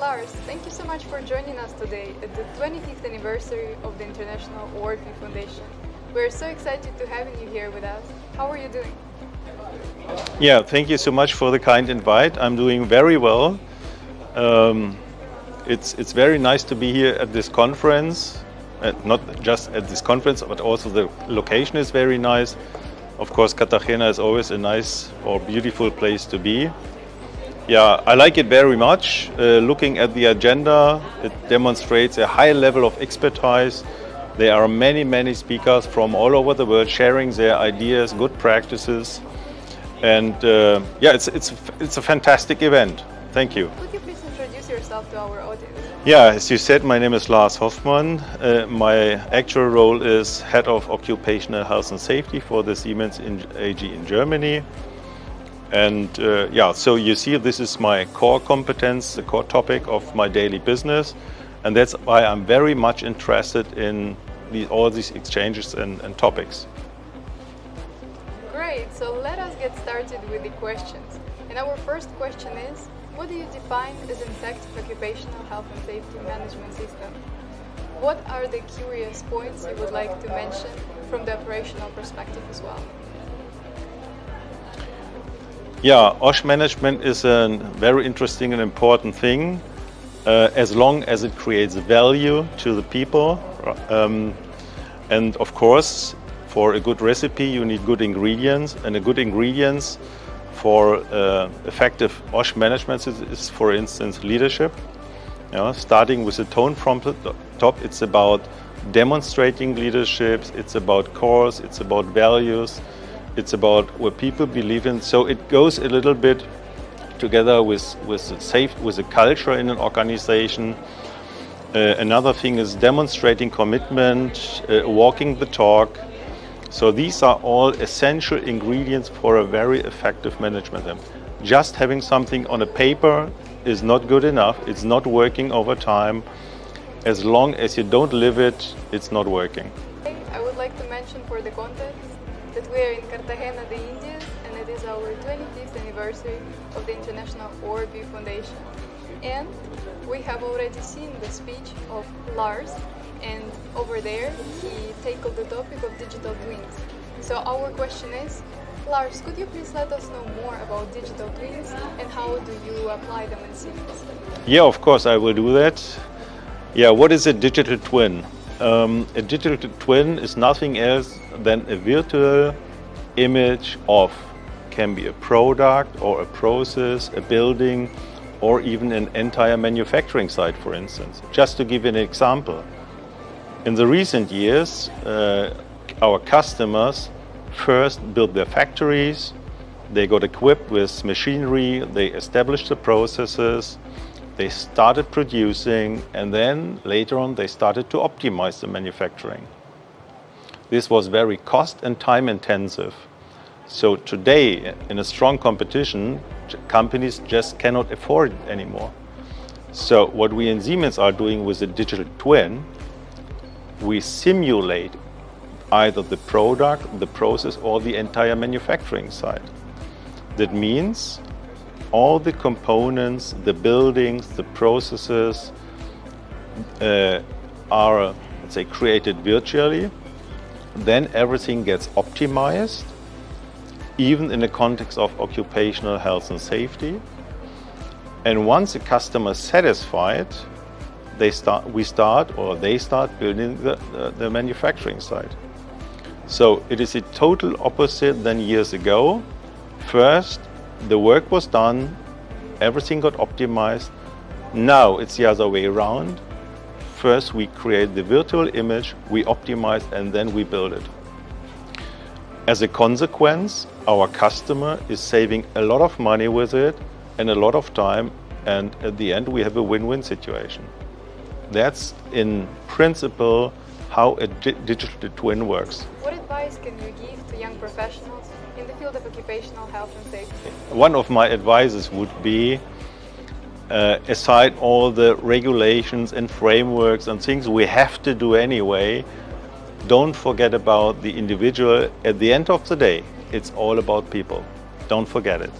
Lars, thank you so much for joining us today at the 25th anniversary of the International ORP Foundation. We're so excited to have you here with us. How are you doing? Yeah, thank you so much for the kind invite. I'm doing very well. It's very nice to be here at this conference, not just at this conference, but also the location is very nice. Of course, Cartagena is always a nice or beautiful place to be. Yeah, I like it very much. Looking at the agenda, it demonstrates a high level of expertise. There are many, many speakers from all over the world sharing their ideas, good practices. And yeah, it's a fantastic event. Thank you. Could you please introduce yourself to our audience? Yeah, as you said, my name is Lars Hoffmann. My actual role is Head of Occupational Health and Safety for the Siemens AG in Germany. And yeah, so you see, this is my core competence, the core topic of my daily business. And that's why I'm very much interested in all these exchanges and topics. Great, so let us get started with the questions. And our first question is, what do you define as an effective occupational health and safety management system? What are the curious points you would like to mention from the operational perspective as well? Yeah, OSH management is a very interesting and important thing, as long as it creates value to the people. And of course, for a good recipe, you need good ingredients, and a good ingredients for effective OSH management is, for instance, leadership. You know, starting with the tone from the top, it's about demonstrating leadership, it's about cores, it's about values. It's about what people believe in, so it goes a little bit together with a culture in an organization. Another thing is demonstrating commitment, walking the talk. So these are all essential ingredients for a very effective management. Just having something on a paper is not good enough. It's not working over time. As long as you don't live it, it's not working. I would like to mention for the context that we are in Cartagena, the Indies, and it is our 25th anniversary of the International ORP Foundation. And we have already seen the speech of Lars, and over there he tackled the topic of digital twins. So our question is, Lars, could you please let us know more about digital twins and how do you apply them in Siemens? Yeah, of course, I will do that. Yeah, what is a digital twin? A digital twin is nothing else than a virtual image of, can be a product or a process, a building, or even an entire manufacturing site, for instance. Just to give you an example, in the recent years, our customers first built their factories, they got equipped with machinery, they established the processes, they started producing, and then later on they started to optimize the manufacturing. This was very cost and time intensive. So today, in a strong competition, companies just cannot afford it anymore. So what we in Siemens are doing with the digital twin, we simulate either the product, the process, or the entire manufacturing site. That means all the components, the buildings, the processes are, let's say, created virtually. Then everything gets optimized, even in the context of occupational health and safety. And once the customer is satisfied, they start building the manufacturing site. So it is a total opposite than years ago. First, the work was done, everything got optimized. Now it's the other way around. First, we create the virtual image, we optimize, and then we build it. As a consequence, our customer is saving a lot of money with it and a lot of time, and at the end, we have a win-win situation. That's in principle how a digital twin works. What advice can you give to young professionals in the field of occupational health and safety? One of my advices would be, aside all the regulations and frameworks and things we have to do anyway, don't forget about the individual. At the end of the day, it's all about people. Don't forget it.